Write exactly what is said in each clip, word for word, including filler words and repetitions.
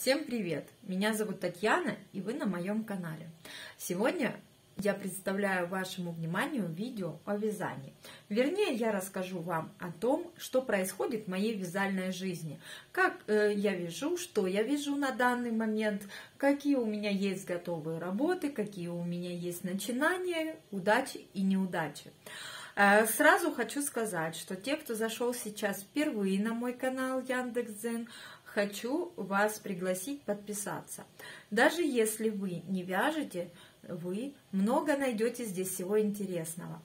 Всем привет! Меня зовут Татьяна, и вы на моем канале. Сегодня я представляю вашему вниманию видео о вязании. Вернее, я расскажу вам о том, что происходит в моей вязальной жизни. Как я вяжу, что я вяжу на данный момент, какие у меня есть готовые работы, какие у меня есть начинания, удачи и неудачи. Сразу хочу сказать, что те, кто зашел сейчас впервые на мой канал Яндекс.Зен, хочу вас пригласить подписаться. Даже если вы не вяжете, вы много найдете здесь всего интересного.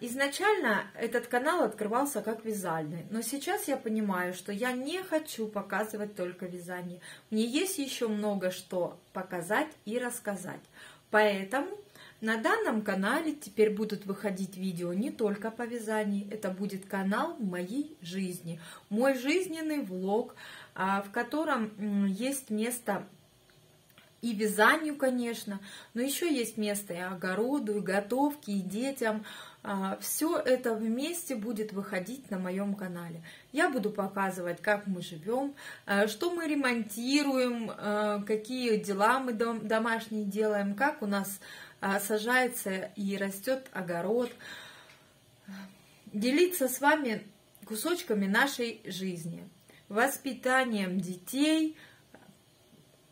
Изначально этот канал открывался как вязальный, но сейчас я понимаю, что я не хочу показывать только вязание. Мне есть еще много что показать и рассказать. Поэтому на данном канале теперь будут выходить видео не только по вязанию, это будет канал моей жизни, мой жизненный влог, в котором есть место и вязанию, конечно, но еще есть место и огороду, и готовке, и детям. Все это вместе будет выходить на моем канале. Я буду показывать, как мы живем, что мы ремонтируем, какие дела мы домашние делаем, как у нас сажается и растет огород. Делиться с вами кусочками нашей жизни, воспитанием детей,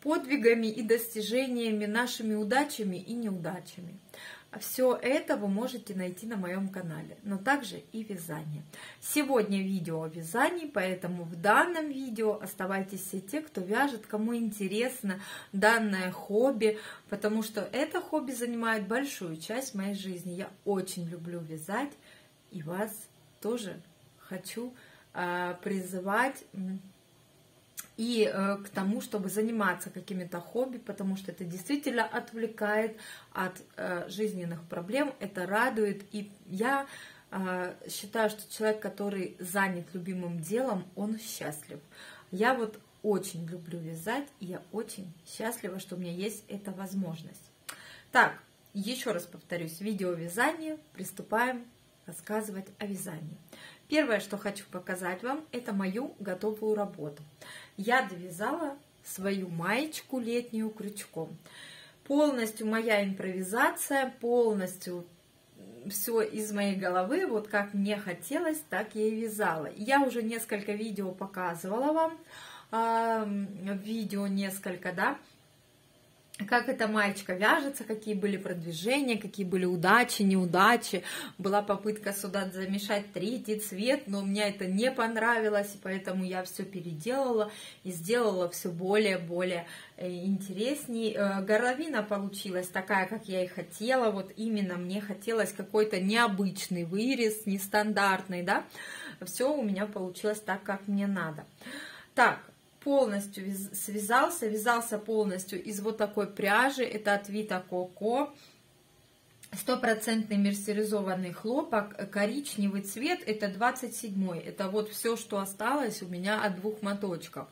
подвигами и достижениями, нашими удачами и неудачами. Все это вы можете найти на моем канале, но также и вязание. Сегодня видео о вязании, поэтому в данном видео оставайтесь все те, кто вяжет, кому интересно данное хобби, потому что это хобби занимает большую часть моей жизни. Я очень люблю вязать и вас тоже хочу э, призывать и к тому, чтобы заниматься какими-то хобби, потому что это действительно отвлекает от жизненных проблем, это радует. И я считаю, что человек, который занят любимым делом, он счастлив. Я вот очень люблю вязать, и я очень счастлива, что у меня есть эта возможность. Так, еще раз повторюсь, видео вязание, приступаем рассказывать о вязании. Первое, что хочу показать вам, это мою готовую работу. Я довязала свою маечку летнюю крючком. Полностью моя импровизация, полностью все из моей головы, вот как мне хотелось, так я и вязала. Я уже несколько видео показывала вам, видео несколько, да, как эта маечка вяжется, какие были продвижения, какие были удачи, неудачи. Была попытка сюда замешать третий цвет, но мне это не понравилось, и поэтому я все переделала и сделала все более-более интереснее. Горловина получилась такая, как я и хотела. Вот именно мне хотелось какой-то необычный вырез, нестандартный, да. Все у меня получилось так, как мне надо. Так. Полностью связался, вязался полностью из вот такой пряжи, это от Вита Коко, стопроцентный мерсеризованный хлопок, коричневый цвет, это двадцать седьмой, это вот все, что осталось у меня от двух моточков.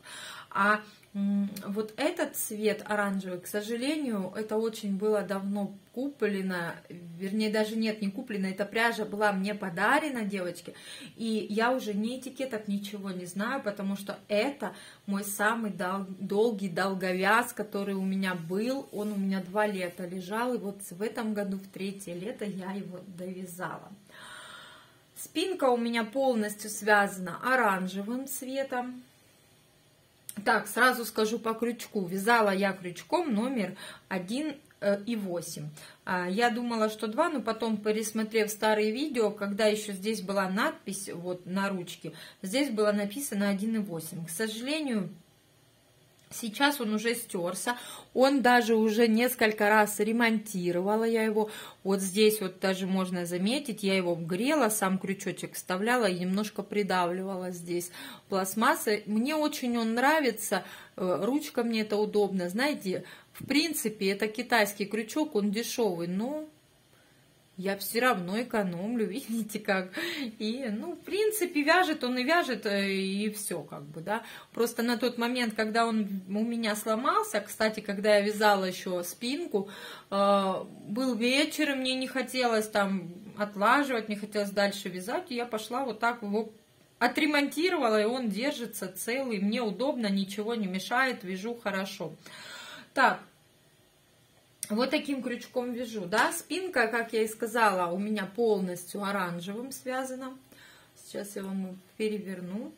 А вот этот цвет оранжевый, к сожалению, это очень было давно куплено, вернее, даже нет, не куплено, эта пряжа была мне подарена, девочки, и я уже ни этикеток, ничего не знаю, потому что это мой самый дол долгий долговяз, который у меня был, он у меня два лета лежал, и вот в этом году, в третье лето, я его довязала. Спинка у меня полностью связана оранжевым цветом. Так, сразу скажу по крючку. Вязала я крючком номер один и восемь. Я думала, что два, но потом, пересмотрев старые видео, когда еще здесь была надпись вот на ручке, здесь было написано один и восемь. К сожалению, сейчас он уже стерся, он даже уже несколько раз ремонтировала я его, вот здесь вот даже можно заметить, я его грела, сам крючочек вставляла и немножко придавливала здесь пластмассы. Мне очень он нравится, ручка мне это удобно, знаете, в принципе, это китайский крючок, он дешевый, но я все равно экономлю, видите как. И, ну, в принципе, вяжет он и вяжет, и все, как бы, да. Просто на тот момент, когда он у меня сломался, кстати, когда я вязала еще спинку, был вечер, и мне не хотелось там отлаживать, не хотелось дальше вязать, и я пошла вот так его отремонтировала, и он держится целый. Мне удобно, ничего не мешает, вяжу хорошо. Так, вот таким крючком вяжу, да. Спинка, как я и сказала, у меня полностью оранжевым связана. Сейчас я вам переверну.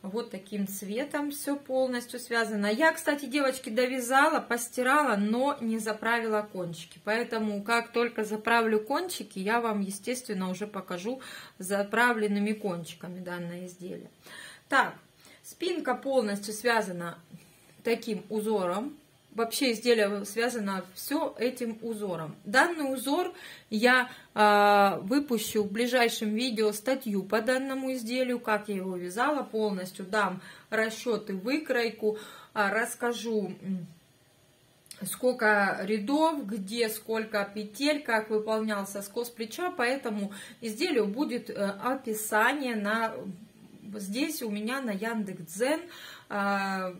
Вот таким цветом все полностью связано. Я, кстати, девочки, довязала, постирала, но не заправила кончики. Поэтому, как только заправлю кончики, я вам, естественно, уже покажу заправленными кончиками данное изделие. Так, спинка полностью связана таким узором. Вообще изделие связано все этим узором. Данный узор я э, выпущу в ближайшем видео статью по данному изделию, как я его вязала полностью, дам расчеты, выкройку, э, расскажу, сколько рядов, где сколько петель, как выполнялся скос плеча, поэтому изделию будет э, описание на, здесь у меня на Яндекс.Зен. Э,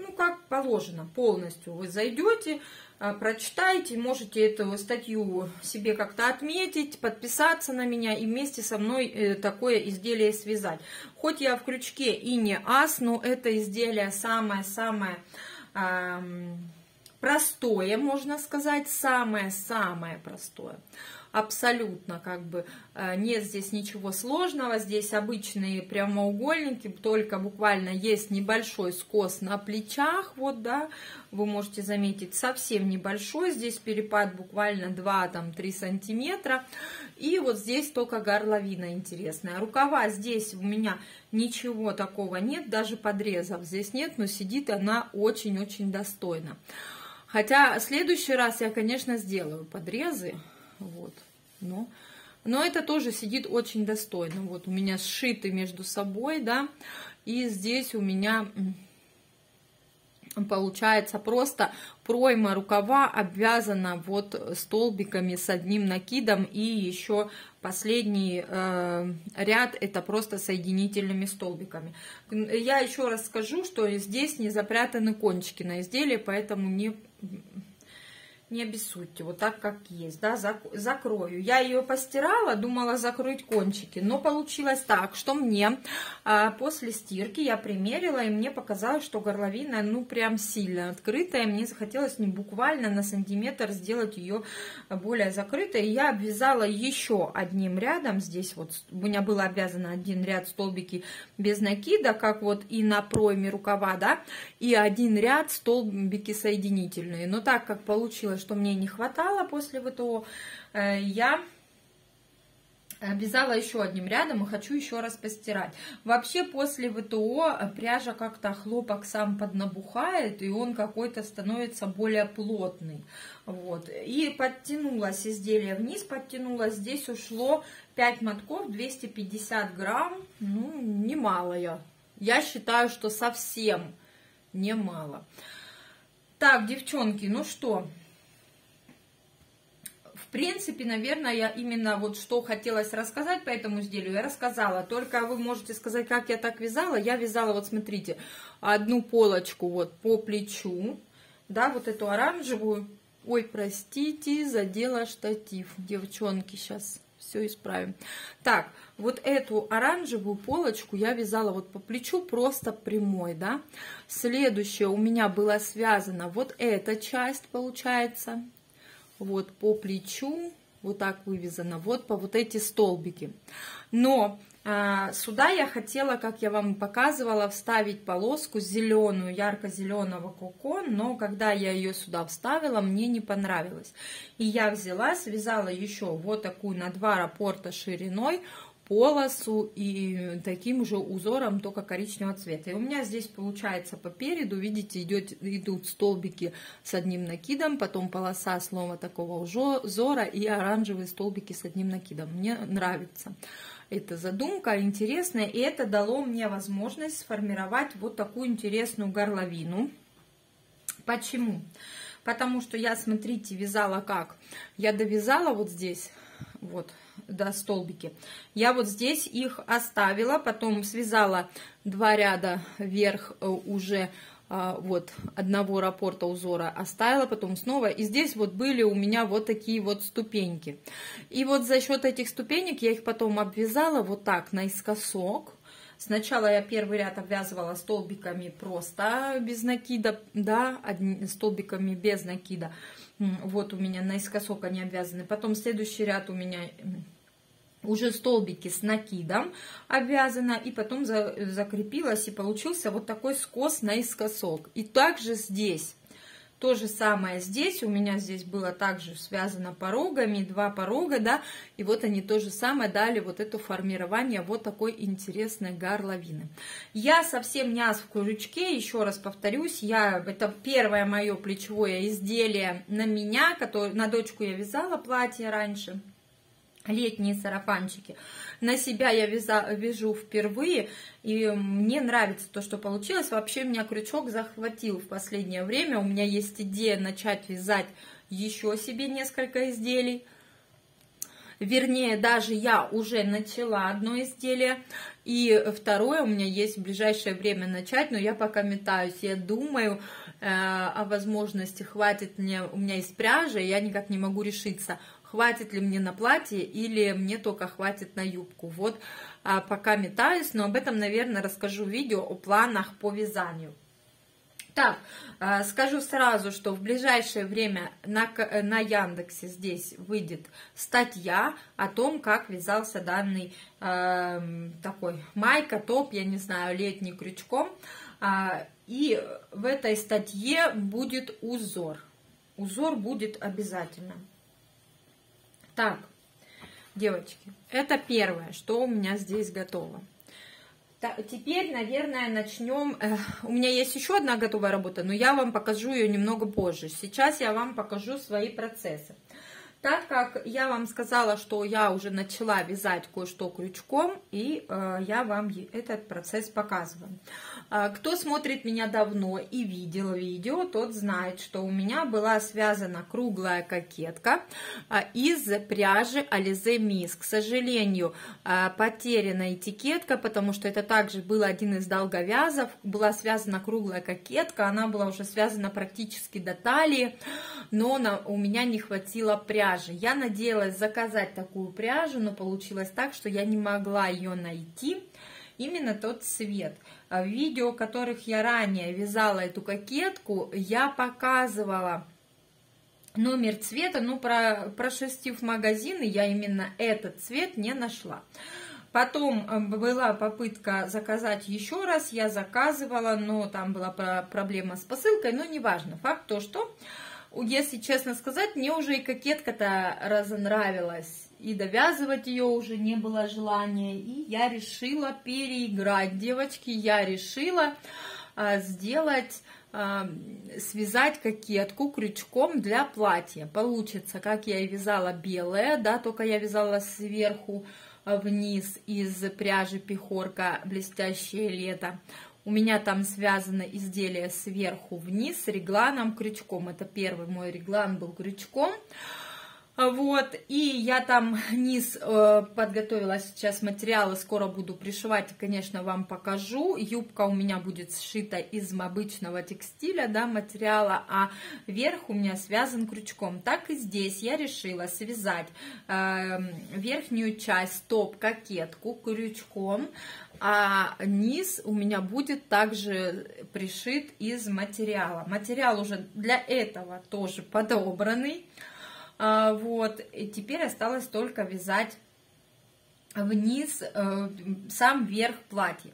Ну, как положено, полностью вы зайдете, прочитаете, можете эту статью себе как-то отметить, подписаться на меня и вместе со мной такое изделие связать. Хоть я в крючке и не ас, но это изделие самое-самое эм, простое, можно сказать, самое-самое простое. Абсолютно, как бы, нет здесь ничего сложного, здесь обычные прямоугольники, только буквально есть небольшой скос на плечах, вот, да, вы можете заметить, совсем небольшой, здесь перепад буквально два-три сантиметра, и вот здесь только горловина интересная. Рукава здесь у меня ничего такого нет, даже подрезов здесь нет, но сидит она очень-очень достойно. Хотя в следующий раз я, конечно, сделаю подрезы. Вот, но, но это тоже сидит очень достойно. Вот у меня сшиты между собой, да, и здесь у меня получается просто пройма рукава обвязана вот столбиками с одним накидом, и еще последний э, ряд это просто соединительными столбиками. Я еще раз скажу, что здесь не запрятаны кончики на изделии, поэтому не... Не обессудьте, вот так как есть, да, закрою. Я ее постирала, думала закрыть кончики, но получилось так, что мне а, после стирки я примерила, и мне показалось, что горловина, ну, прям сильно открытая, мне захотелось не буквально на сантиметр сделать ее более закрытой, и я обвязала еще одним рядом, здесь вот у меня было обвязано один ряд столбики без накида, как вот и на пройме рукава, да, и один ряд столбики соединительные, но так как получилось, что мне не хватало после ВТО, я обвязала еще одним рядом и хочу еще раз постирать. Вообще после ВТО пряжа как-то, хлопок сам поднабухает, и он какой-то становится более плотный. Вот. И подтянулось изделие вниз, подтянулось, здесь ушло пять мотков, двести пятьдесят грамм, ну, немало я. Я считаю, что совсем немало. Так, девчонки, ну что... В принципе, наверное, я именно вот что хотелось рассказать по этому изделию, я рассказала. Только вы можете сказать, как я так вязала. Я вязала, вот смотрите, одну полочку вот по плечу, да, вот эту оранжевую. Ой, простите, задела штатив, девчонки, сейчас все исправим. Так, вот эту оранжевую полочку я вязала вот по плечу, просто прямой, да. Следующее у меня было связано вот эта часть, получается. Вот по плечу, вот так вывязано, вот по вот эти столбики. Но а, сюда я хотела, как я вам показывала, вставить полоску зеленую, ярко-зеленого коко, но когда я ее сюда вставила, мне не понравилось. И я взяла, связала еще вот такую на два раппорта шириной полосу и таким же узором, только коричневого цвета. И у меня здесь получается по переду, видите, идет, идут столбики с одним накидом, потом полоса слома такого узора и оранжевые столбики с одним накидом. Мне нравится эта задумка, интересная, и это дало мне возможность сформировать вот такую интересную горловину. Почему? Потому что я, смотрите, вязала как? Я довязала вот здесь, вот, да, столбики. Я вот здесь их оставила, потом связала два ряда вверх уже вот одного раппорта узора оставила, потом снова. И здесь вот были у меня вот такие вот ступеньки. И вот за счет этих ступенек я их потом обвязала вот так наискосок. Сначала я первый ряд обвязывала столбиками просто без накида, да, столбиками без накида. Вот у меня наискосок они обвязаны. Потом следующий ряд у меня уже столбики с накидом обвязана, и потом за, закрепилась, и получился вот такой скос наискосок. И также здесь. То же самое здесь, у меня здесь было также связано порогами, два порога, да, и вот они то же самое дали вот это формирование вот такой интересной горловины. Я совсем не аз в крючке, еще раз повторюсь, я, это первое мое плечевое изделие на меня, который, на дочку я вязала платье раньше, летние сарафанчики. На себя я вяза, вяжу впервые, и мне нравится то, что получилось. Вообще меня крючок захватил в последнее время. У меня есть идея начать вязать еще себе несколько изделий. Вернее, даже я уже начала одно изделие, и второе у меня есть в ближайшее время начать, но я пока метаюсь, я думаю э, о возможности, хватит мне, у меня есть пряжа, я никак не могу решиться, хватит ли мне на платье или мне только хватит на юбку. Вот э, пока метаюсь, но об этом, наверное, расскажу в видео о планах по вязанию. Так, скажу сразу, что в ближайшее время на, на Яндексе здесь выйдет статья о том, как вязался данный э, такой майка, топ, я не знаю, летний крючком. Э, и в этой статье будет узор. Узор будет обязательно. Так, девочки, это первое, что у меня здесь готово. Теперь, наверное, начнем. У меня есть еще одна готовая работа, но я вам покажу ее немного позже. Сейчас я вам покажу свои процессы. Так как я вам сказала, что я уже начала вязать кое-что крючком, и э, я вам этот процесс показываю. Э, кто смотрит меня давно и видел видео, тот знает, что у меня была связана круглая кокетка э, из пряжи Alize Miss. К сожалению, э, потеряна этикетка, потому что это также был один из долговязов. Была связана круглая кокетка, она была уже связана практически до талии, но на, у меня не хватило пряжи. Я надеялась заказать такую пряжу, но получилось так, что я не могла ее найти, именно тот цвет. В видео, в которых я ранее вязала эту кокетку, я показывала номер цвета, но про, прошерстив магазины, я именно этот цвет не нашла. Потом была попытка заказать еще раз, я заказывала, но там была проблема с посылкой, но неважно, факт то, что... Если честно сказать, мне уже и кокетка-то разонравилась, и довязывать ее уже не было желания, и я решила переиграть, девочки, я решила сделать, связать кокетку крючком для платья. Получится, как я и вязала белое, да, только я вязала сверху вниз из пряжи Пехорка «Блестящее лето». У меня там связано изделие сверху вниз с регланом крючком. Это первый мой реглан был крючком. Вот, и я там низ подготовила сейчас материалы, скоро буду пришивать, конечно, вам покажу. Юбка у меня будет сшита из обычного текстиля, да, материала, а верх у меня связан крючком. Так и здесь я решила связать э, верхнюю часть топ-кокетку крючком, а низ у меня будет также пришит из материала. Материал уже для этого тоже подобранный. Вот, и теперь осталось только вязать вниз э, сам верх платья.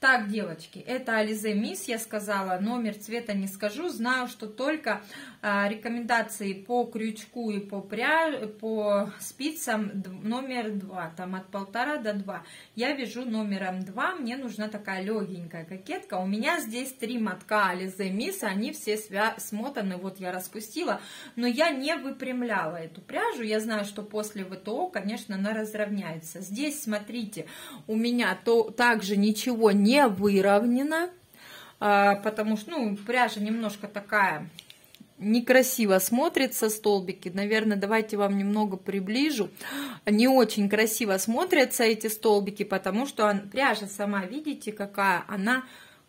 Так, девочки, это Alize Miss, я сказала, номер цвета не скажу, знаю, что только э, рекомендации по крючку и по, пря... по спицам номер два, там от полтора до двух. Я вяжу номером два, мне нужна такая легенькая кокетка. У меня здесь три мотка Alize Miss, они все свя... смотаны, вот я распустила, но я не выпрямляла эту пряжу, я знаю, что после ВТО, конечно, она разровняется. Здесь, смотрите, у меня то также ничего не выровнено, потому что, ну, пряжа немножко такая некрасиво смотрится, столбики, наверное, давайте вам немного приближу, не очень красиво смотрятся эти столбики, потому что пряжа сама, видите, какая она,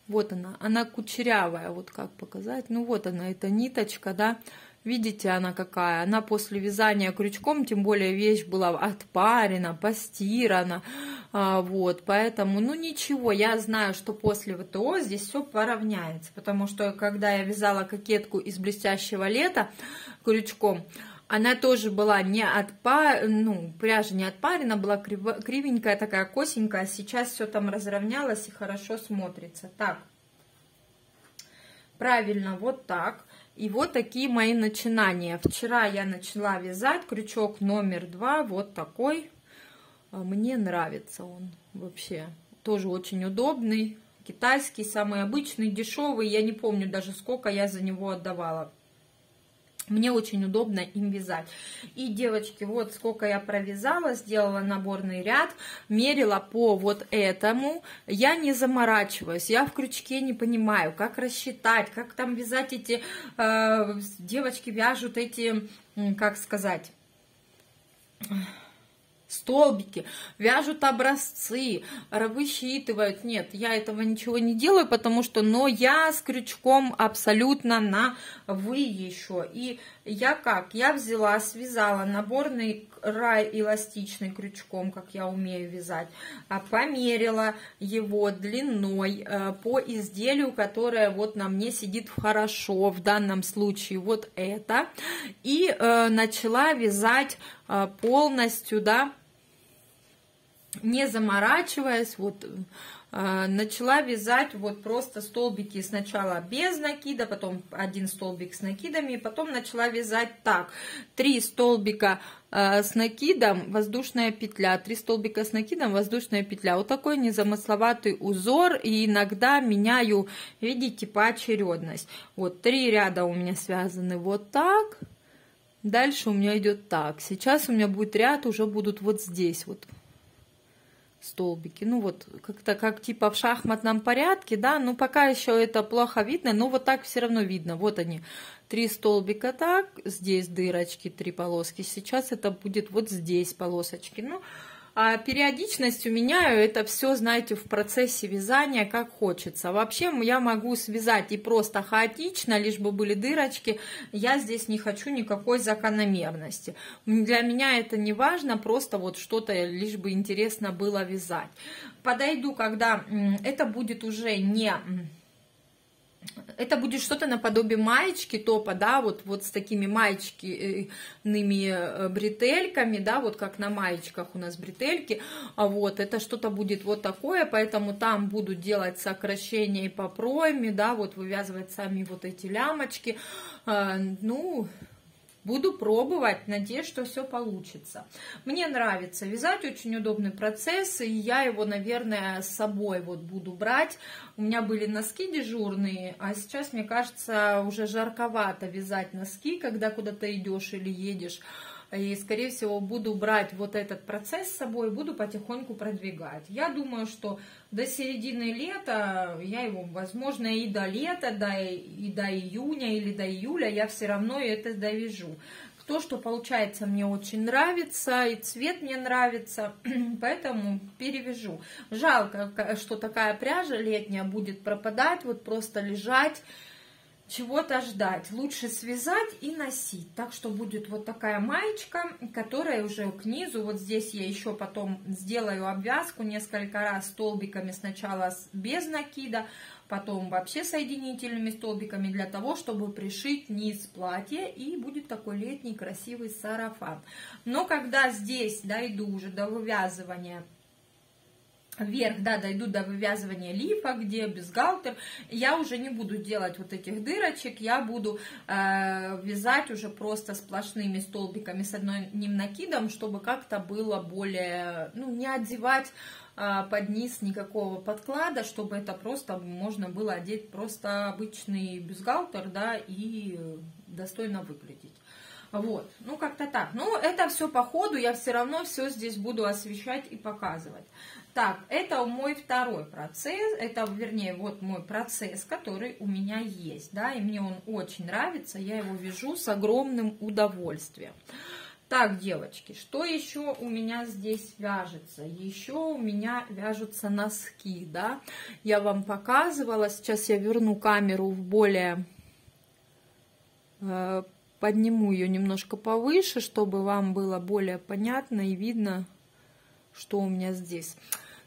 вот она, она кучерявая, вот как показать, ну вот она, эта ниточка, да, Видите, она какая? Она после вязания крючком, тем более вещь была отпарена, постирана. Вот, поэтому, ну ничего, я знаю, что после ВТО здесь все поравняется. Потому что, когда я вязала кокетку из блестящего лета крючком, она тоже была не отпа... ну, пряжа не отпарена, была крив... кривенькая такая, косенькая. Сейчас все там разровнялось и хорошо смотрится. Так, правильно, вот так. И вот такие мои начинания. Вчера я начала вязать крючок номер два, вот такой. Мне нравится он вообще. Тоже очень удобный, китайский, самый обычный, дешевый. Я не помню даже, сколько я за него отдавала. Мне очень удобно им вязать. И, девочки, вот сколько я провязала, сделала наборный ряд, мерила по вот этому. Я не заморачиваюсь, я в крючке не понимаю, как рассчитать, как там вязать эти... Э, девочки вяжут эти, как сказать... столбики, вяжут образцы, высчитывают. Нет, я этого ничего не делаю, потому что, но я с крючком абсолютно на «вы» еще. И я как? Я взяла, связала наборный край эластичный крючком, как я умею вязать, померила его длиной по изделию, которое вот на мне сидит хорошо, в данном случае вот это, и начала вязать полностью, да, не заморачиваясь, вот, э, начала вязать вот просто столбики сначала без накида, потом один столбик с накидами, и потом начала вязать так, три столбика э, с накидом, воздушная петля, три столбика с накидом, воздушная петля. Вот такой незамысловатый узор, и иногда меняю, видите, поочередность. Вот три ряда у меня связаны вот так. Дальше у меня идет так. Сейчас у меня будет ряд, уже будут вот здесь вот столбики. Ну вот, как-то как типа в шахматном порядке, да. Ну пока еще это плохо видно, но вот так все равно видно. Вот они, три столбика так, здесь дырочки, три полоски. Сейчас это будет вот здесь полосочки. Ну, а периодичность у меня, это все, знаете, в процессе вязания, как хочется. Вообще я могу связать и просто хаотично, лишь бы были дырочки. Я здесь не хочу никакой закономерности. Для меня это не важно, просто вот что-то, лишь бы интересно было вязать. Подойду, когда это будет уже не... Это будет что-то наподобие маечки топа, да, вот, вот с такими маечкиными бретельками, да, вот как на маечках у нас бретельки, вот, это что-то будет вот такое, поэтому там буду делать сокращения по пройме, да, вот вывязывать сами вот эти лямочки, ну... Буду пробовать, надеюсь, что все получится. Мне нравится вязать, очень удобный процесс, и я его, наверное, с собой вот буду брать. У меня были носки дежурные, а сейчас, мне кажется, уже жарковато вязать носки, когда куда-то идешь или едешь. И, скорее всего, буду брать вот этот процесс с собой, буду потихоньку продвигать. Я думаю, что до середины лета, я его, возможно, и до лета, да, и до июня или до июля я все равно это довяжу. То, что получается, мне очень нравится, и цвет мне нравится, поэтому перевяжу. Жалко, что такая пряжа летняя будет пропадать, вот просто лежать, чего-то ждать. Лучше связать и носить. Так что будет вот такая маечка, которая уже к низу. Вот здесь я еще потом сделаю обвязку несколько раз столбиками. Сначала без накида, потом вообще соединительными столбиками для того, чтобы пришить низ платья. И будет такой летний красивый сарафан. Но когда здесь дойду уже до вывязывания... Вверх, да, дойду до вывязывания лифа, где бюстгальтер, я уже не буду делать вот этих дырочек, я буду э, вязать уже просто сплошными столбиками с одним накидом, чтобы как-то было более, ну, не одевать э, под низ никакого подклада, чтобы это просто можно было одеть просто обычный бюстгальтер, да, и достойно выглядеть. Вот, ну как-то так. Ну, это все по ходу, я все равно все здесь буду освещать и показывать. Так, это мой второй процесс, это, вернее, вот мой процесс, который у меня есть, да, и мне он очень нравится, я его вяжу с огромным удовольствием. Так, девочки, что еще у меня здесь вяжется? Еще у меня вяжутся носки, да, я вам показывала, сейчас я верну камеру в более... подниму ее немножко повыше, чтобы вам было более понятно и видно, что у меня здесь.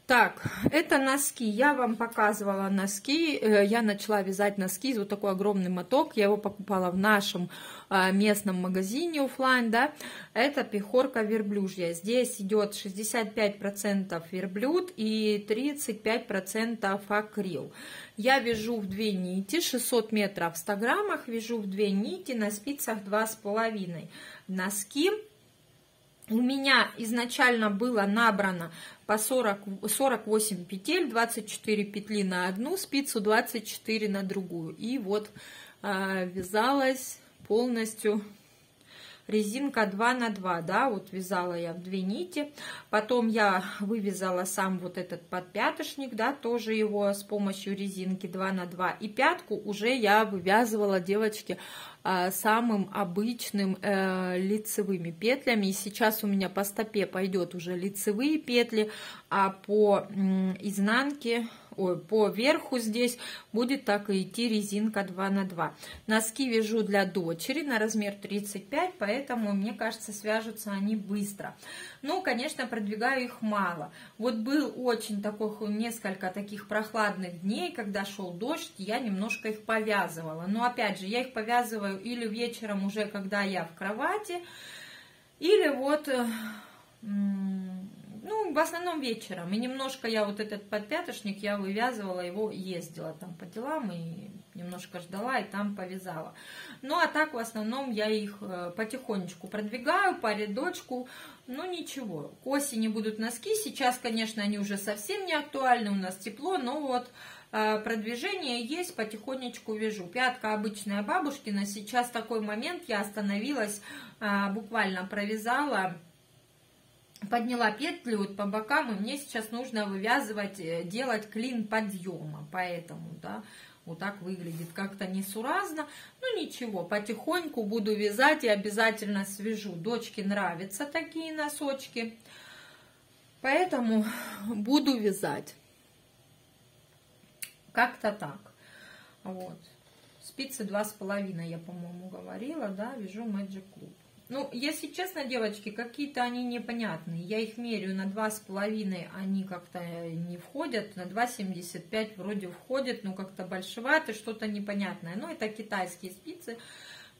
Так, это носки. Я вам показывала носки. Я начала вязать носки из вот такой огромный моток. Я его покупала в нашем местном магазине офлайн, да. Это пехорка верблюжья. Здесь идет шестьдесят пять процентов верблюд и тридцать пять процентов акрил. Я вяжу в две нити, шестьсот метров в ста граммах, вяжу в две нити на спицах два с половиной. Носки. У меня изначально было набрано по сорок, сорок восемь петель, двадцать четыре петли на одну спицу, двадцать четыре на другую. И вот а, вязалась полностью резинка два на два, да, вот вязала я в две нити. Потом я вывязала сам вот этот подпяточник, да, тоже его с помощью резинки два на два. И пятку уже я вывязывала, девочки, самым обычным э, лицевыми петлями. И сейчас у меня по стопе пойдет уже лицевые петли, а по э, изнанке, ой, по верху здесь будет так и идти резинка два на два. Носки вяжу для дочери на размер тридцать пять, поэтому, мне кажется, свяжутся они быстро. Ну, конечно, продвигаю их мало. Вот был очень такой, несколько таких прохладных дней, когда шел дождь, я немножко их повязывала. Но, опять же, я их повязываю или вечером уже, когда я в кровати, или вот, ну, в основном вечером. И немножко я вот этот подпяточник, я вывязывала его, ездила там по делам и немножко ждала, и там повязала. Ну, а так в основном я их потихонечку продвигаю по рядочку. Ну, ничего, к осени будут носки. Сейчас, конечно, они уже совсем не актуальны, у нас тепло, но вот продвижение есть, потихонечку вяжу. Пятка обычная бабушкина. Сейчас такой момент, я остановилась, буквально провязала, подняла петлю вот по бокам, и мне сейчас нужно вывязывать, делать клин подъема, поэтому, да, вот так выглядит как-то несуразно. Ну, ничего, потихоньку буду вязать и обязательно свяжу. Дочке нравятся такие носочки, поэтому буду вязать. Как-то так. Вот. Спицы два с половиной, я, по-моему, говорила, да, вяжу Magic Club. Ну, если честно, девочки, какие-то они непонятные. Я их меряю на два с половиной, они как-то не входят. На два семьдесят пять вроде входят, но как-то большевато, что-то непонятное. Но это китайские спицы.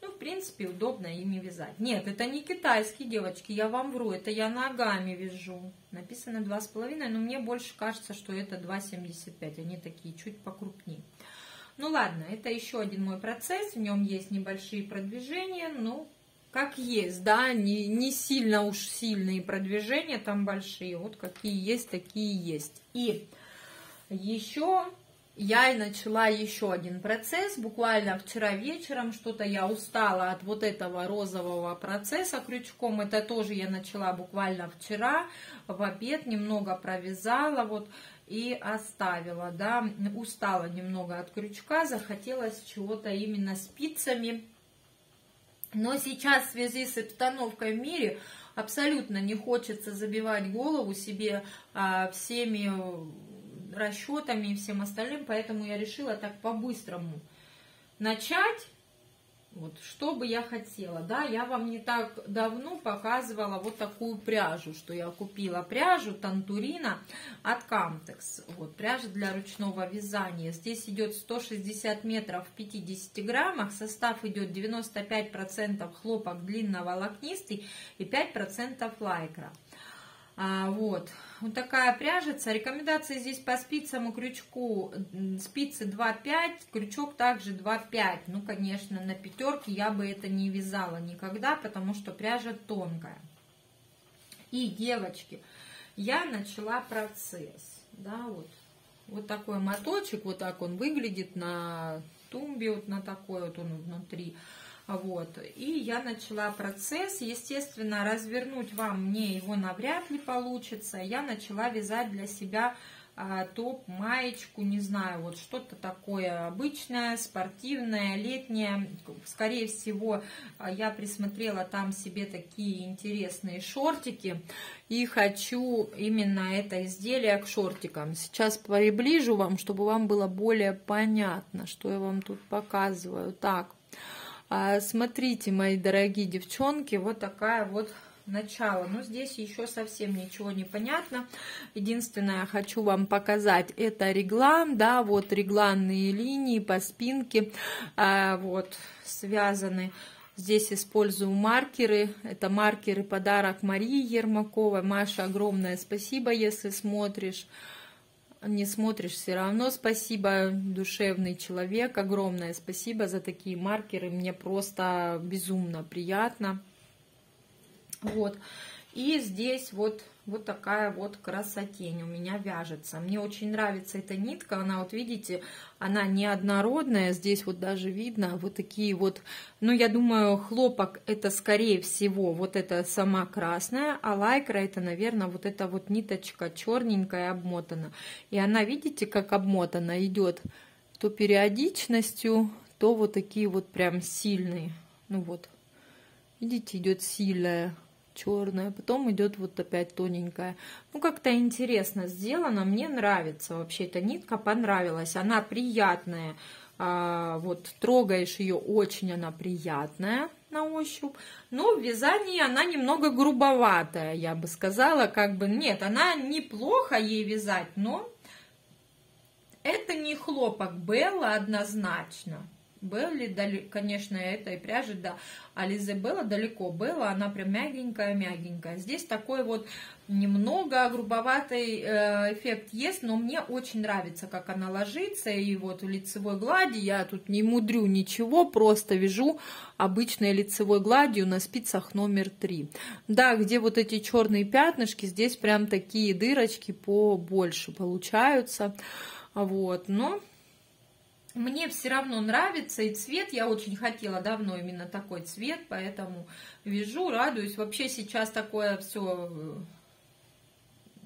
Ну, в принципе, удобно ими вязать. Нет, это не китайские, девочки, я вам вру. Это я ногами вяжу. Написано два с половиной, но мне больше кажется, что это два семьдесят пять. Они такие чуть покрупнее. Ну, ладно, это еще один мой процесс. В нем есть небольшие продвижения, но как есть, да, не, не сильно уж сильные продвижения там большие. Вот какие есть, такие есть. И еще... Я начала еще один процесс, буквально вчера вечером, что-то я устала от вот этого розового процесса крючком, это тоже я начала буквально вчера, в обед немного провязала, вот, и оставила, да, устала немного от крючка, захотелось чего-то именно спицами, но сейчас в связи с обстановкой в мире абсолютно не хочется забивать голову себе а, всеми расчетами и всем остальным, поэтому я решила так по-быстрому начать, вот, что бы я хотела, да, я вам не так давно показывала вот такую пряжу, что я купила пряжу Тантурина от Камтекс, вот, пряжа для ручного вязания, здесь идет сто шестьдесят метров в пятидесяти граммах, состав идет девяносто пять процентов хлопок длинноволокнистый и пять процентов лайкра. А, вот. Вот такая пряжица. Рекомендации здесь по спицам и крючку. Спицы два пять, крючок также два пять. Ну, конечно, на пятерке я бы это не вязала никогда, потому что пряжа тонкая. И, девочки, я начала процесс. Да, вот. Вот такой моточек, вот так он выглядит на тумбе, вот на такой вот он внутри. Вот, и я начала процесс, естественно, развернуть вам мне его навряд ли получится. Я начала вязать для себя а, топ, маечку, не знаю, вот что-то такое обычное, спортивное, летнее. Скорее всего, я присмотрела там себе такие интересные шортики и хочу именно это изделие к шортикам. Сейчас приближу вам, чтобы вам было более понятно, что я вам тут показываю. Так. Смотрите, мои дорогие девчонки, вот такая вот начало. Но здесь еще совсем ничего не понятно. Единственное, хочу вам показать, это реглан, да, вот регланные линии по спинке, а, вот, связаны. Здесь использую маркеры, это маркеры подарок Марии Ермаковой. Маша, огромное спасибо, если смотришь. Не смотришь, все равно спасибо, душевный человек, огромное спасибо за такие маркеры, мне просто безумно приятно. Вот, и здесь вот, вот такая вот красотень у меня вяжется. Мне очень нравится эта нитка, она вот видите, она неоднородная, здесь вот даже видно вот такие вот, ну я думаю хлопок это скорее всего вот эта сама красная, а лайкра это наверное вот эта вот ниточка черненькая обмотана. И она видите как обмотана идет то периодичностью, то вот такие вот прям сильные, ну вот. Видите, идет сильная, черная, потом идет вот опять тоненькая. Ну, как-то интересно сделано, мне нравится вообще эта нитка, понравилась. Она приятная, а, вот трогаешь ее, очень она приятная на ощупь. Но в вязании она немного грубоватая, я бы сказала, как бы, нет, она неплохо ей вязать, но это не хлопок Белла однозначно. Белли, конечно, этой пряжи, да, Alize Белла далеко. Белла, она прям мягенькая-мягенькая. Здесь такой вот немного грубоватый эффект есть, но мне очень нравится, как она ложится. И вот в лицевой глади я тут не мудрю ничего, просто вяжу обычной лицевой гладью на спицах номер три. Да, где вот эти черные пятнышки, здесь прям такие дырочки побольше получаются. Вот, но... Мне все равно нравится и цвет, я очень хотела давно именно такой цвет, поэтому вяжу, радуюсь. Вообще сейчас такое все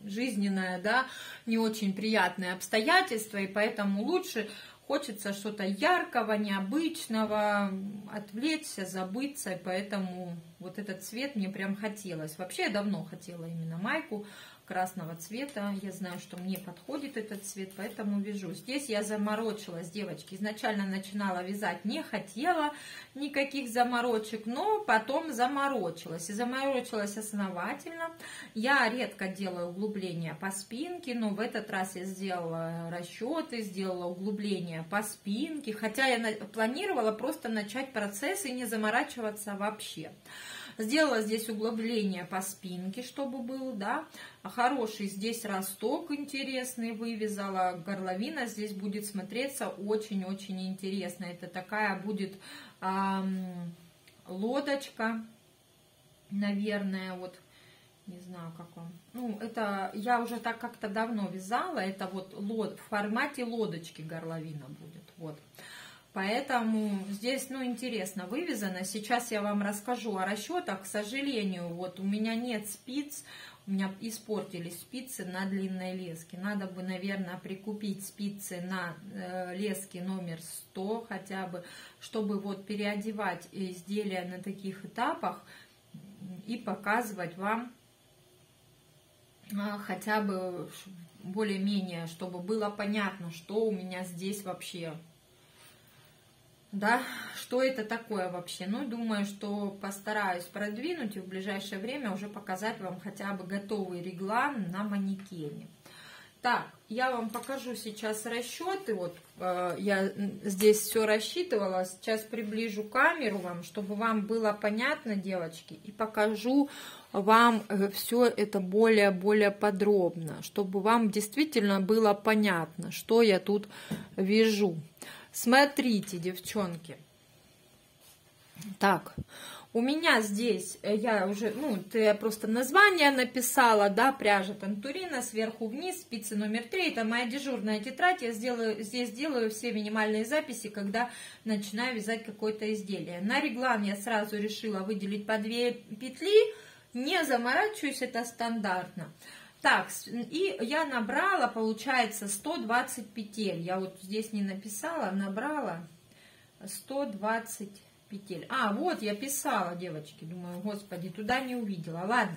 жизненное, да, не очень приятные обстоятельства, и поэтому лучше хочется что-то яркого, необычного, отвлечься, забыться, и поэтому вот этот цвет мне прям хотелось. Вообще я давно хотела именно майку красного цвета, я знаю, что мне подходит этот цвет, поэтому вяжу. Здесь я заморочилась, девочки, изначально начинала вязать, не хотела никаких заморочек, но потом заморочилась, и заморочилась основательно. Я редко делаю углубления по спинке, но в этот раз я сделала расчеты, сделала углубления по спинке, хотя я планировала просто начать процесс и не заморачиваться вообще. Сделала здесь углубление по спинке, чтобы был, да, хороший здесь росток интересный вывязала, горловина здесь будет смотреться очень-очень интересно. Это такая будет эм, лодочка, наверное, вот, не знаю, как вам. Ну, это я уже так как-то давно вязала, это вот лод, в формате лодочки горловина будет, вот. Поэтому здесь, ну, интересно вывязано. Сейчас я вам расскажу о расчетах. К сожалению, вот у меня нет спиц, у меня испортились спицы на длинной леске. Надо бы, наверное, прикупить спицы на э, леске номер сто хотя бы, чтобы вот переодевать изделия на таких этапах и показывать вам э, хотя бы более-менее, чтобы было понятно, что у меня здесь вообще... Да, что это такое вообще? Ну, думаю, что постараюсь продвинуть и в ближайшее время уже показать вам хотя бы готовый реглан на манекене. Так, я вам покажу сейчас расчеты. Вот э, я здесь все рассчитывала. Сейчас приближу камеру вам, чтобы вам было понятно, девочки, и покажу вам все это более-более подробно, чтобы вам действительно было понятно, что я тут вяжу. Смотрите, девчонки. Так, у меня здесь, я уже, ну, я просто название написала, да, пряжа Тантурина, сверху вниз, спицы номер три, это моя дежурная тетрадь, я сделаю, здесь делаю все минимальные записи, когда начинаю вязать какое-то изделие. На реглан я сразу решила выделить по две петли, не заморачиваюсь, это стандартно. Так, и я набрала, получается, сто двадцать петель. Я вот здесь не написала, набрала сто двадцать петель. А, вот я писала, девочки, думаю, господи, туда не увидела. Ладно,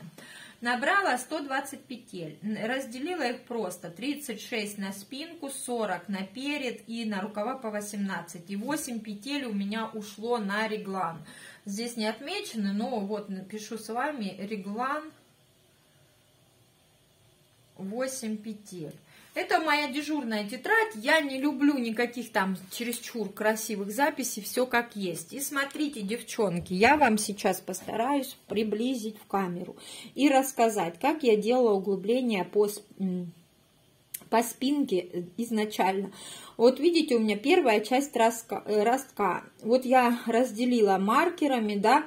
Набрала сто двадцать петель, разделила их просто: тридцать шесть на спинку, сорок на перед и на рукава по восемнадцать. И восемь петель у меня ушло на реглан. Здесь не отмечены, но вот напишу с вами: реглан, восемь петель. Это моя дежурная тетрадь, я не люблю никаких там чересчур красивых записей, все как есть. И смотрите, девчонки, я вам сейчас постараюсь приблизить в камеру и рассказать, как я делала углубление по, по спинке изначально. Вот видите, у меня первая часть ростка, ростка. Вот я разделила маркерами, да,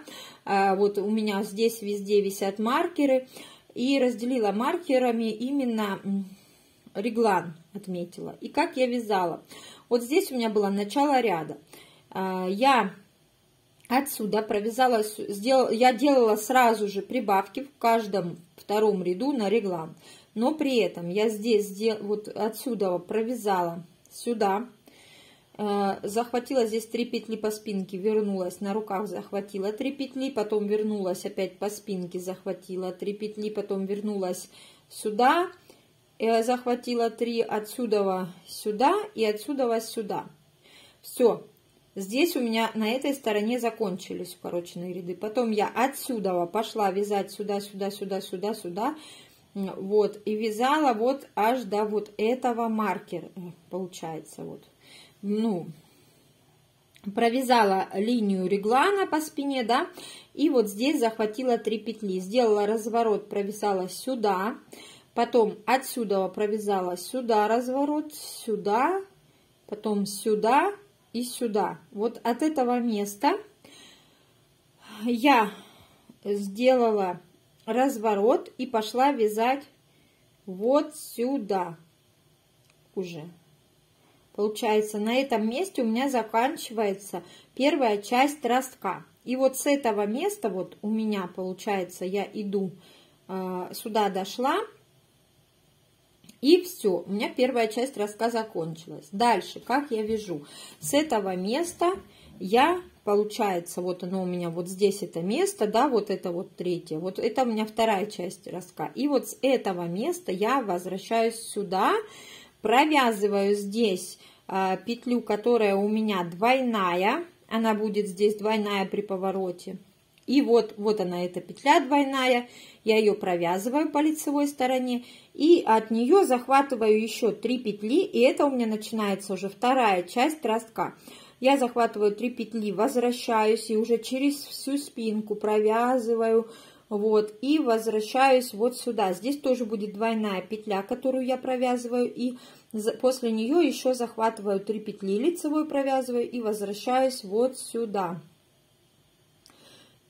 вот у меня здесь везде висят маркеры, и разделила маркерами именно... реглан отметила. И как я вязала? Вот здесь у меня было начало ряда. Я отсюда провязала, сделала, я делала сразу же прибавки в каждом втором ряду на реглан. Но при этом я здесь вот отсюда провязала сюда, захватила здесь три петли по спинке, вернулась, на руках захватила три петли, потом вернулась опять по спинке, захватила три петли, потом вернулась сюда. Я захватила три, отсюда сюда и отсюда сюда. Все. Здесь у меня на этой стороне закончились укороченные ряды. Потом я отсюда пошла вязать сюда, сюда, сюда, сюда, сюда. Вот. И вязала вот аж до вот этого маркера. Получается вот. Ну, провязала линию реглана по спине, да. И вот здесь захватила три петли. Сделала разворот, провязала сюда. Потом отсюда провязала сюда разворот, сюда, потом сюда и сюда. Вот от этого места я сделала разворот и пошла вязать вот сюда уже. Получается, на этом месте у меня заканчивается первая часть ростка. И вот с этого места вот у меня получается, я иду сюда, дошла. И все, у меня первая часть ростка закончилась. Дальше, как я вяжу? С этого места я, получается, вот оно у меня вот здесь это место, да, вот это вот третье, вот это у меня вторая часть ростка. И вот с этого места я возвращаюсь сюда, провязываю здесь э, петлю, которая у меня двойная, она будет здесь двойная при повороте. И вот, вот она, эта петля двойная, я ее провязываю по лицевой стороне, и от нее захватываю еще три петли, и это у меня начинается уже вторая часть ростка. Я захватываю три петли, возвращаюсь, и уже через всю спинку провязываю, вот, и возвращаюсь вот сюда. Здесь тоже будет двойная петля, которую я провязываю, и после нее еще захватываю три петли лицевой, провязываю, и возвращаюсь вот сюда.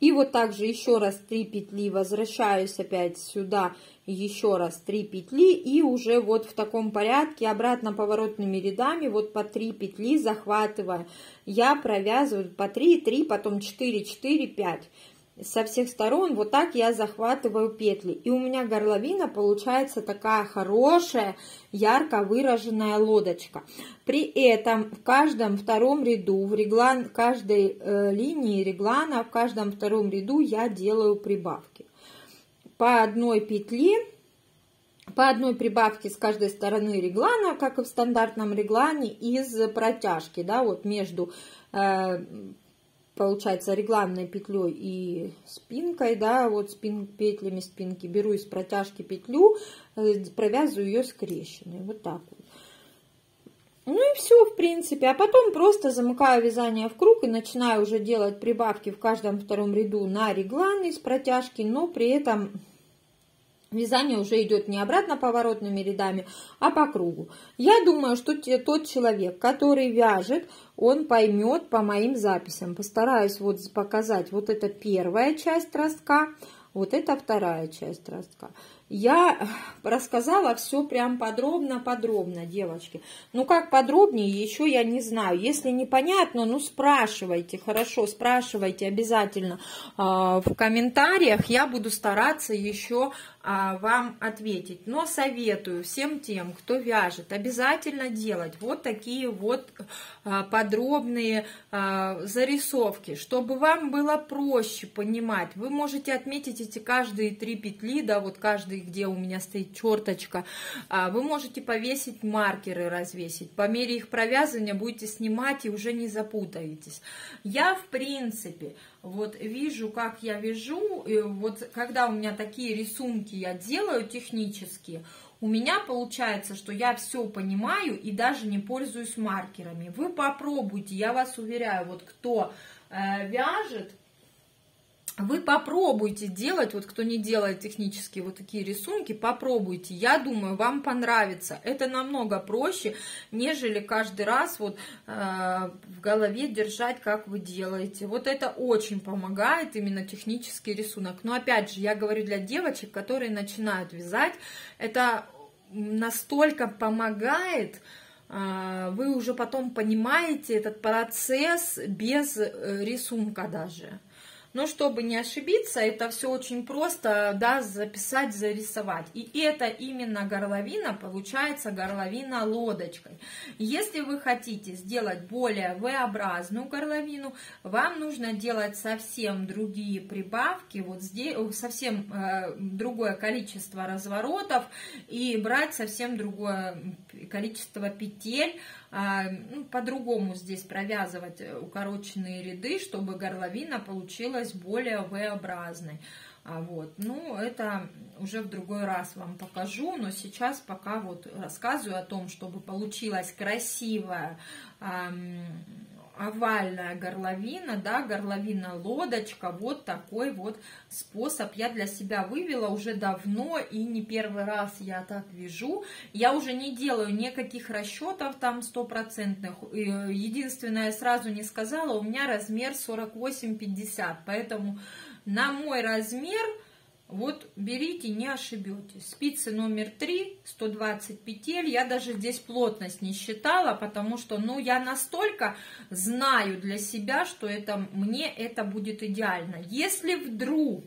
И вот также еще раз три петли, возвращаюсь опять сюда, еще раз три петли, и уже вот в таком порядке, обратно поворотными рядами, вот по три петли захватывая, я провязываю по три, три, потом четыре, четыре, пять. Со всех сторон вот так я захватываю петли. И у меня горловина получается такая хорошая, ярко выраженная лодочка. При этом в каждом втором ряду, в реглан, каждой э, линии реглана, в каждом втором ряду я делаю прибавки. По одной петле, по одной прибавке с каждой стороны реглана, как и в стандартном реглане, из протяжки, да, вот между... Э, получается, регланной петлей и спинкой, да, вот спин, петлями спинки беру из протяжки петлю, провязываю ее скрещенной, вот так вот. Ну и все, в принципе, а потом просто замыкаю вязание в круг и начинаю уже делать прибавки в каждом втором ряду на реглан из протяжки, но при этом... Вязание уже идет не обратно поворотными рядами, а по кругу. Я думаю, что тот человек, который вяжет, он поймет по моим записям. Постараюсь вот показать: вот это первая часть ростка, вот это вторая часть ростка. Я рассказала все прям подробно-подробно, девочки. Ну, как подробнее, еще я не знаю. Если непонятно, ну, спрашивайте, хорошо, спрашивайте обязательно э, в комментариях. Я буду стараться еще э, вам ответить. Но советую всем тем, кто вяжет, обязательно делать вот такие вот э, подробные э, зарисовки, чтобы вам было проще понимать. Вы можете отметить эти каждые три петли, да, вот каждый, где у меня стоит черточка, вы можете повесить маркеры, развесить. По мере их провязывания будете снимать и уже не запутаетесь. Я, в принципе, вот вижу, как я вяжу, вот когда у меня такие рисунки я делаю технические, у меня получается, что я все понимаю и даже не пользуюсь маркерами. Вы попробуйте, я вас уверяю, вот кто вяжет, вы попробуйте делать, вот кто не делает технические вот такие рисунки, попробуйте. Я думаю, вам понравится. Это намного проще, нежели каждый раз вот э, в голове держать, как вы делаете. Вот это очень помогает, именно технический рисунок. Но опять же, я говорю для девочек, которые начинают вязать, это настолько помогает, э, вы уже потом понимаете этот процесс без рисунка даже. Но чтобы не ошибиться, это все очень просто, да, записать, зарисовать. И это именно горловина, получается горловина лодочкой. Если вы хотите сделать более V-образную горловину, вам нужно делать совсем другие прибавки, вот здесь совсем э, другое количество разворотов и брать совсем другое количество петель, по-другому здесь провязывать укороченные ряды, чтобы горловина получилась более V-образной. Вот. Ну, это уже в другой раз вам покажу, но сейчас пока вот рассказываю о том, чтобы получилась красивая овальная горловина, да, горловина-лодочка, вот такой вот способ я для себя вывела уже давно, и не первый раз я так вяжу. Я уже не делаю никаких расчетов там стопроцентных, единственное, сразу не сказала, у меня размер сорок восемь пятьдесят, поэтому на мой размер вот берите, не ошибетесь. Спицы номер три, сто двадцать петель. Я даже здесь плотность не считала, потому что, ну, я настолько знаю для себя, что это, мне это будет идеально. Если вдруг...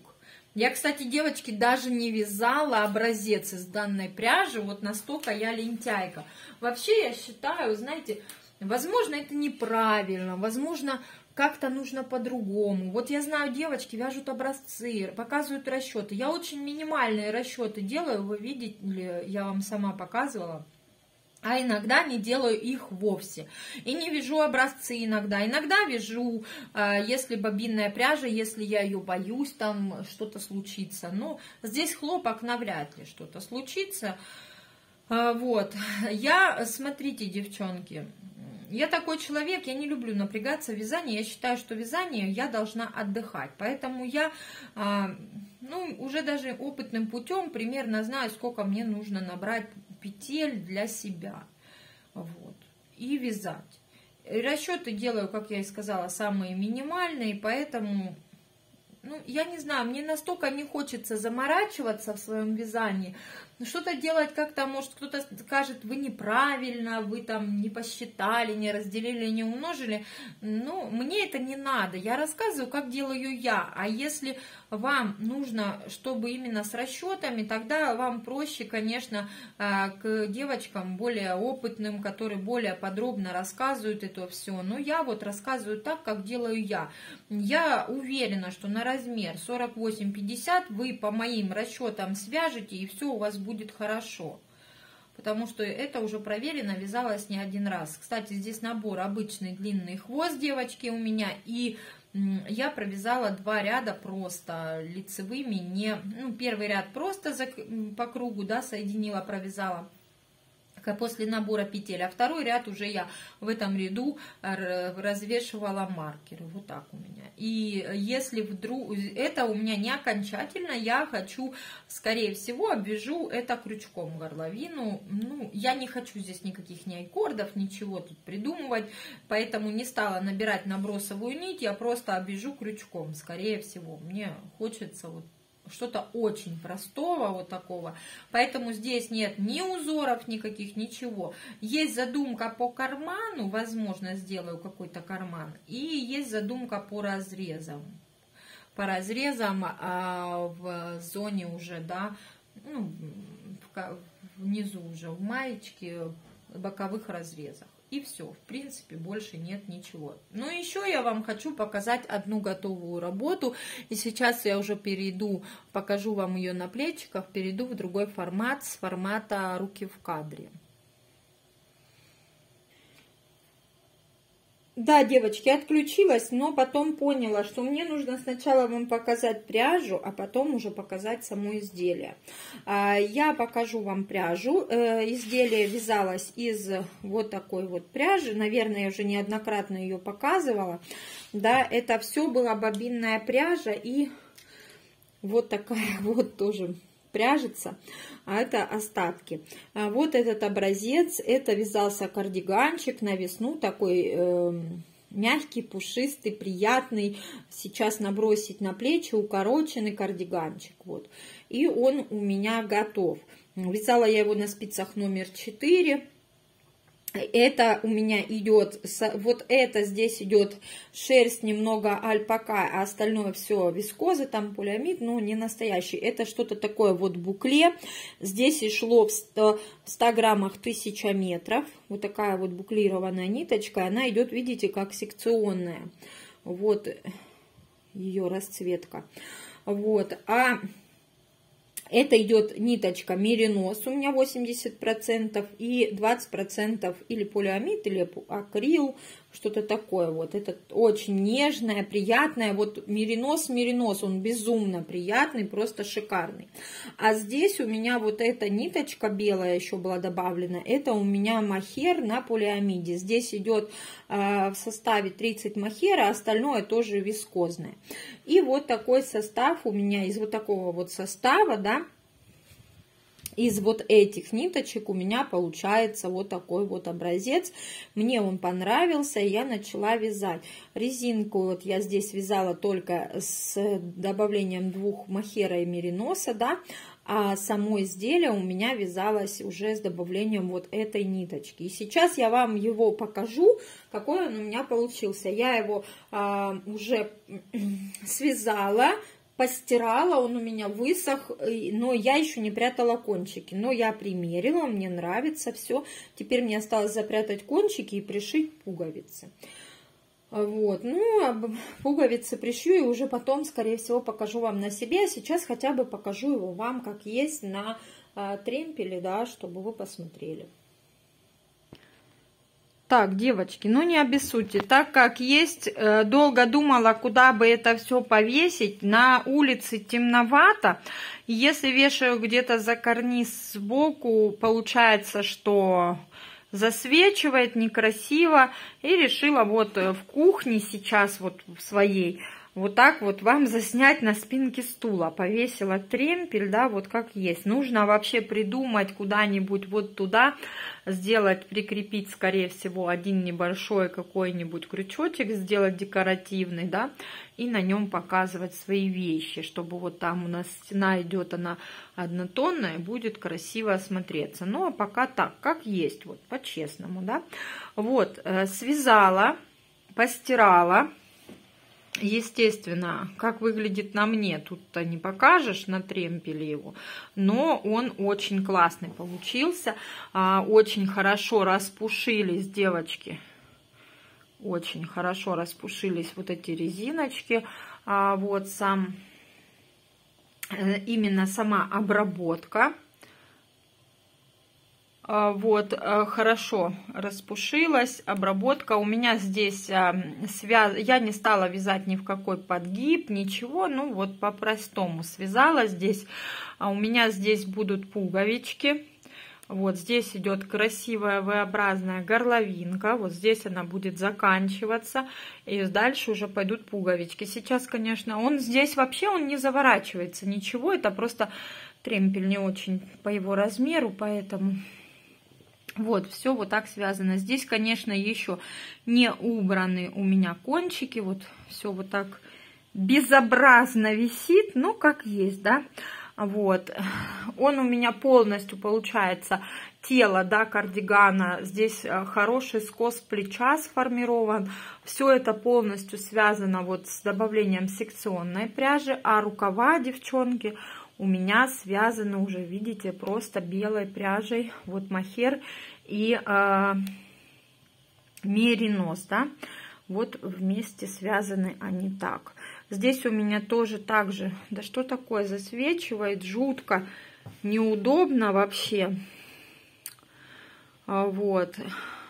Я, кстати, девочки, даже не вязала образец из данной пряжи, вот настолько я лентяйка. Вообще, я считаю, знаете, возможно, это неправильно, возможно... Как-то нужно по-другому. Вот я знаю, девочки вяжут образцы, показывают расчеты. Я очень минимальные расчеты делаю, вы видели, я вам сама показывала. А иногда не делаю их вовсе. И не вяжу образцы иногда. Иногда вяжу, если бобинная пряжа, если я ее боюсь, там что-то случится. Но здесь хлопок навряд ли что-то случится. Вот. Я, смотрите, девчонки... Я такой человек, я не люблю напрягаться в вязании, я считаю, что вязание я должна отдыхать, поэтому я, ну, уже даже опытным путем примерно знаю, сколько мне нужно набрать петель для себя, вот, и вязать. Расчеты делаю, как я и сказала, самые минимальные, поэтому... Ну, я не знаю, мне настолько не хочется заморачиваться в своем вязании, что-то делать как-то, может, кто-то скажет, вы неправильно, вы там не посчитали, не разделили, не умножили. Ну, мне это не надо, я рассказываю, как делаю я, а если вам нужно, чтобы именно с расчетами, тогда вам проще, конечно, к девочкам более опытным, которые более подробно рассказывают это все, но я вот рассказываю так, как делаю я. Я уверена, что на размер сорок восемь пятьдесят вы по моим расчетам свяжете, и все у вас будет хорошо, потому что это уже проверено, вязалось не один раз. Кстати, здесь набор обычный длинный хвост, девочки, у меня, и я провязала два ряда просто лицевыми, не, ну, первый ряд просто за, по кругу, да, соединила, провязала после набора петель, а второй ряд уже я в этом ряду развешивала маркеры, вот так у меня. И если вдруг, это у меня не окончательно, я хочу, скорее всего, обвяжу это крючком горловину, ну, я не хочу здесь никаких ни айкордов, ничего тут придумывать, поэтому не стала набирать набросовую нить, я просто обвяжу крючком, скорее всего, мне хочется вот, что-то очень простого вот такого. Поэтому здесь нет ни узоров никаких, ничего. Есть задумка по карману, возможно, сделаю какой-то карман. И есть задумка по разрезам. По разрезам а, в зоне уже, да, ну, внизу уже, в маечке, в боковых разрезах. И все, в принципе, больше нет ничего. Но еще я вам хочу показать одну готовую работу. И сейчас я уже перейду, покажу вам ее на плечиках, перейду в другой формат, с формата руки в кадре. Да, девочки, отключилась, но потом поняла, что мне нужно сначала вам показать пряжу, а потом уже показать само изделие. Я покажу вам пряжу. Изделие вязалось из вот такой вот пряжи. Наверное, я уже неоднократно ее показывала. Да, это все была бобинная пряжа и вот такая вот тоже пряжица, а это остатки. А вот этот образец, это вязался кардиганчик на весну, такой э, мягкий, пушистый, приятный. Сейчас набросить на плечи укороченный кардиганчик. Вот. И он у меня готов. Вязала я его на спицах номер четыре. Это у меня идет, вот это здесь идет шерсть немного альпака, а остальное все вискоза, там полиамид, но не настоящий. Это что-то такое вот букле. Здесь и шло в ста граммах тысяча метров. Вот такая вот буклированная ниточка. Она идет, видите, как секционная. Вот ее расцветка. Вот, а... Это идет ниточка меринос, у меня восемьдесят процентов, и двадцать процентов или полиамид, или акрил, что-то такое. Вот это очень нежное, приятное. Вот меринос, меринос, он безумно приятный, просто шикарный. А здесь у меня вот эта ниточка белая еще была добавлена. Это у меня махер на полиамиде. Здесь идет э, в составе тридцать махера, остальное тоже вискозное. И вот такой состав у меня из вот такого вот состава, да. Из вот этих ниточек у меня получается вот такой вот образец. Мне он понравился, и я начала вязать. Резинку вот я здесь вязала только с добавлением двух махера и мериноса, да. А само изделие у меня вязалось уже с добавлением вот этой ниточки. И сейчас я вам его покажу, какой он у меня получился. Я его а, уже связала. Постирала, он у меня высох, но я еще не прятала кончики. Но я примерила, мне нравится все. Теперь мне осталось запрятать кончики и пришить пуговицы. Вот, ну, пуговицы пришью и уже потом, скорее всего, покажу вам на себе. А сейчас хотя бы покажу его вам, как есть, на тремпеле, да, чтобы вы посмотрели. Так, девочки, ну не обессудьте, так как есть, долго думала, куда бы это все повесить, на улице темновато, если вешаю где-то за карниз сбоку, получается, что засвечивает некрасиво, и решила вот в кухне сейчас, вот в своей, вот так вот вам заснять на спинке стула. Повесила тремпель, да, вот как есть. Нужно вообще придумать куда-нибудь вот туда, сделать, прикрепить, скорее всего, один небольшой какой-нибудь крючочек, сделать декоративный, да, и на нем показывать свои вещи, чтобы вот там у нас стена идет, она однотонная, будет красиво смотреться. Ну, а пока так, как есть, вот, по-честному, да. Вот, связала, постирала. Естественно, как выглядит на мне, тут-то не покажешь на тремпеле его, но он очень классный получился, очень хорошо распушились, девочки, очень хорошо распушились вот эти резиночки, вот сам, именно сама обработка. Вот, хорошо распушилась обработка. У меня здесь связ... я не стала вязать ни в какой подгиб, ничего. Ну, вот по-простому связала здесь. А у меня здесь будут пуговички. Вот здесь идет красивая V-образная горловинка. Вот здесь она будет заканчиваться. И дальше уже пойдут пуговички. Сейчас, конечно, он здесь вообще он не заворачивается. Ничего, это просто тремпель не очень по его размеру, поэтому... Вот, все вот так связано. Здесь, конечно, еще не убраны у меня кончики. Вот все вот так безобразно висит, ну, как есть, да. Вот, он у меня полностью, получается, тело, да, кардигана, здесь хороший скос плеча сформирован, все это полностью связано вот с добавлением секционной пряжи, а рукава, девчонки, у меня связаны уже, видите, просто белой пряжей, вот мохер и э, меринос, да, вот вместе связаны они так. Здесь у меня тоже так же, да что такое, засвечивает, жутко, неудобно вообще. Вот,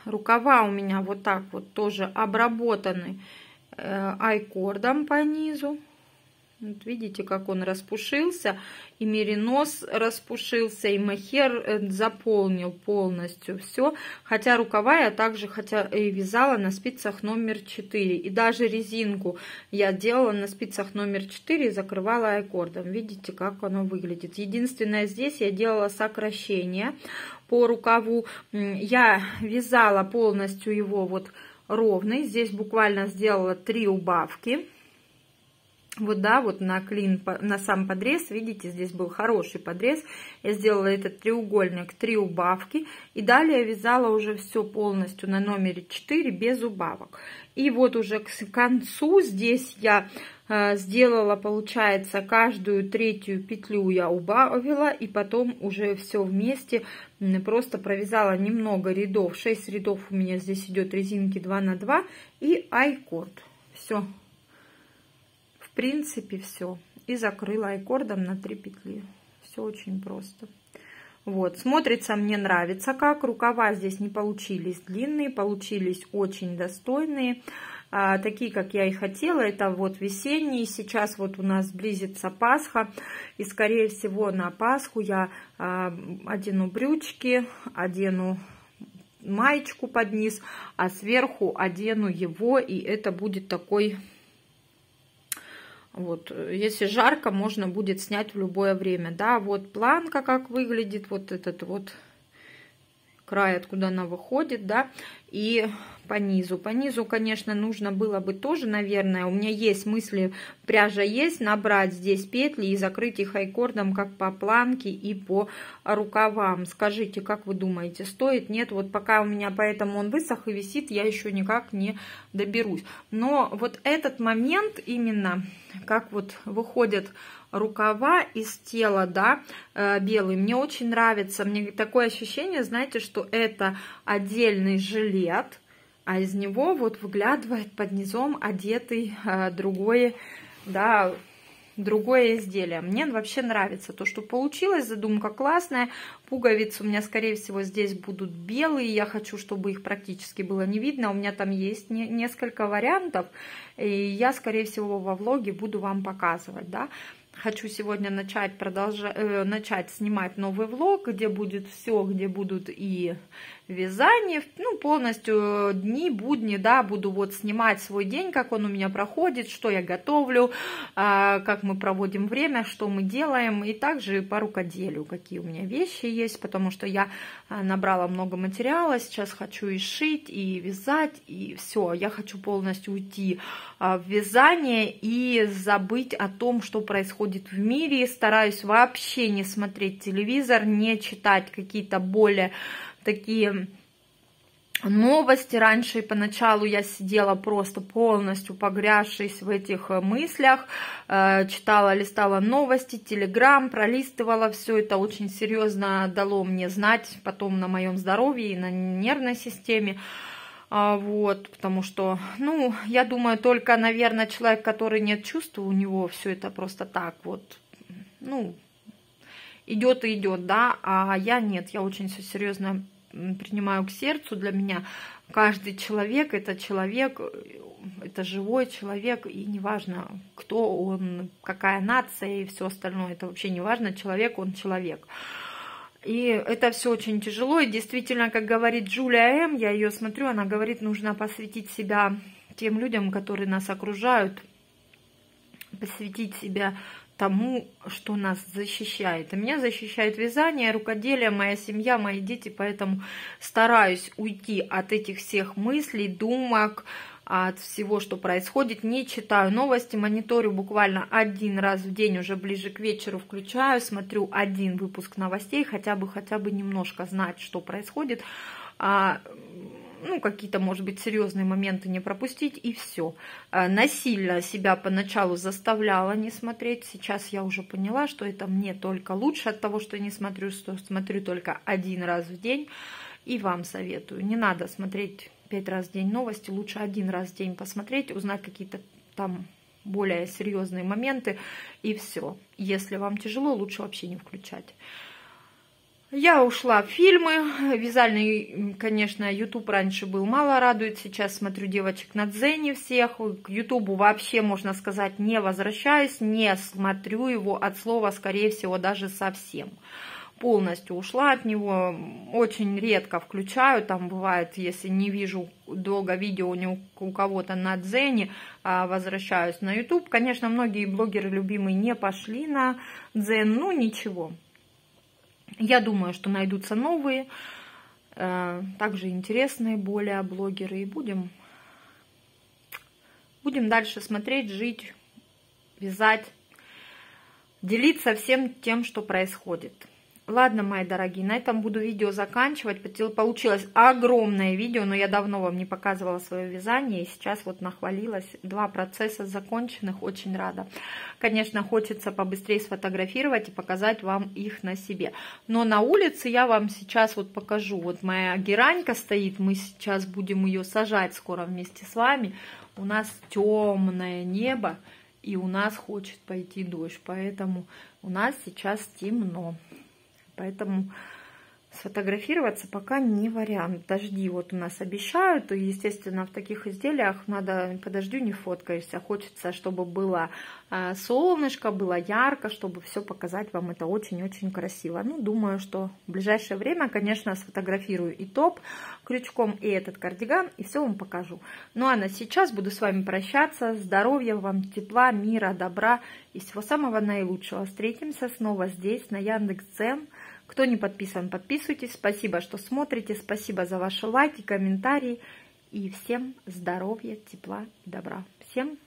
рукава у меня вот так вот тоже обработаны айкордом по низу. Вот видите, как он распушился, и меринос распушился, и мохер заполнил полностью все. Хотя рукава я также хотя и вязала на спицах номер четыре. И даже резинку я делала на спицах номер четыре и закрывала айкордом. Видите, как оно выглядит. Единственное, здесь я делала сокращение по рукаву. Я вязала полностью его вот ровный. Здесь буквально сделала три убавки. Вот, да, вот на клин, на сам подрез, видите, здесь был хороший подрез. Я сделала этот треугольник, три убавки. И далее вязала уже все полностью на номере четыре без убавок. И вот уже к концу здесь я э, сделала, получается, каждую третью петлю я убавила. И потом уже все вместе просто провязала немного рядов. шесть рядов у меня здесь идет резинки два на два и айкорд. Все. В принципе, все. И закрыла айкордом на три петли. Все очень просто. Вот, смотрится, мне нравится как. Рукава здесь не получились длинные, получились очень достойные. А, такие, как я и хотела. Это вот весенние. Сейчас вот у нас близится Пасха. И, скорее всего, на Пасху я а, одену брючки, одену маечку под низ, а сверху одену его. И это будет такой... Вот, если жарко, можно будет снять в любое время, да, вот планка как выглядит, вот этот вот край, откуда она выходит, да, и по низу, по низу, конечно, нужно было бы тоже, наверное, у меня есть мысли, пряжа есть, набрать здесь петли и закрыть их айкордом как по планке и по рукавам. Скажите, как вы думаете, стоит, нет? Вот пока у меня поэтому он высох и висит, я еще никак не доберусь. Но вот этот момент именно... Как вот выходят рукава из тела, да, белые. Мне очень нравится. Мне такое ощущение, знаете, что это отдельный жилет, а из него вот выглядывает под низом одетый другой, да, другое изделие. Мне вообще нравится то, что получилось. Задумка классная. Пуговицы у меня, скорее всего, здесь будут белые. Я хочу, чтобы их практически было не видно. У меня там есть не, несколько вариантов. И я, скорее всего, во влоге буду вам показывать. Да? Хочу сегодня начать, продолжать, э, начать снимать новый влог, где будет все, где будут и вязание. Ну, полностью дни, будни, да, буду вот снимать свой день, как он у меня проходит, что я готовлю, э, как мы проводим время, что мы делаем. И также по рукоделию, какие у меня вещи есть, потому что я набрала много материала. Сейчас хочу и шить, и вязать, и все. Я хочу полностью уйти э, в вязание и забыть о том, что происходит в мире. Стараюсь вообще не смотреть телевизор, не читать какие-то более такие новости. Раньше поначалу я сидела просто полностью погрязшись в этих мыслях, читала, листала новости, телеграм, пролистывала все это. Очень серьезно дало мне знать потом на моем здоровье и на нервной системе. Вот, потому что, ну, я думаю, только, наверное, человек, который нет чувств, у него все это просто так вот, ну, идет и идет, да, а я нет, я очень все серьезно принимаю к сердцу. Для меня каждый человек — это человек, это живой человек, и неважно, кто он, какая нация и все остальное, это вообще неважно, человек он человек. И это все очень тяжело, и действительно, как говорит Джулия М, я ее смотрю, она говорит, нужно посвятить себя тем людям, которые нас окружают, посвятить себя тому, что нас защищает. И меня защищает вязание, рукоделие, моя семья, мои дети, поэтому стараюсь уйти от этих всех мыслей, думок, от всего, что происходит. Не читаю новости, мониторю буквально один раз в день, уже ближе к вечеру включаю, смотрю один выпуск новостей, хотя бы, хотя бы немножко знать, что происходит. А, ну, какие-то, может быть, серьезные моменты не пропустить, и все. А, насильно себя поначалу заставляла не смотреть. Сейчас я уже поняла, что это мне только лучше от того, что я не смотрю, что смотрю только один раз в день. И вам советую. Не надо смотреть пять раз в день новости. Лучше один раз в день посмотреть, узнать какие-то там более серьезные моменты, и все. Если вам тяжело, лучше вообще не включать. Я ушла в фильмы, вязальный, конечно, ютуб раньше был, мало радует, сейчас смотрю девочек на Дзене всех, к ютубу вообще, можно сказать, не возвращаюсь, не смотрю его от слова, скорее всего, даже совсем. Полностью ушла от него, очень редко включаю, там бывает, если не вижу долго видео у кого-то на Дзене, возвращаюсь на ютуб. Конечно, многие блогеры любимые не пошли на Дзен, ну ничего. Я думаю, что найдутся новые, также интересные более блогеры, и будем, будем дальше смотреть, жить, вязать, делиться всем тем, что происходит. Ладно, мои дорогие, на этом буду видео заканчивать. Получилось огромное видео, но я давно вам не показывала свое вязание, и сейчас вот нахвалилась. Два процесса законченных, очень рада. Конечно, хочется побыстрее сфотографировать и показать вам их на себе. Но на улице я вам сейчас вот покажу. Вот моя геранька стоит, мы сейчас будем ее сажать скоро вместе с вами. У нас темное небо, и у нас хочет пойти дождь, поэтому у нас сейчас темно. Поэтому сфотографироваться пока не вариант. Дожди вот у нас обещают. И, естественно, в таких изделиях надо по дождю не фоткаешься. Хочется, чтобы было солнышко, было ярко, чтобы все показать вам. Это очень-очень красиво. Ну, думаю, что в ближайшее время, конечно, сфотографирую и топ крючком, и этот кардиган, и все вам покажу. Ну, а на сейчас буду с вами прощаться. Здоровья вам, тепла, мира, добра и всего самого наилучшего. Встретимся снова здесь, на Яндекс.Зен. Кто не подписан, подписывайтесь. Спасибо, что смотрите. Спасибо за ваши лайки, комментарии. И всем здоровья, тепла и добра. Всем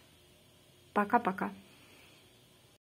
пока-пока.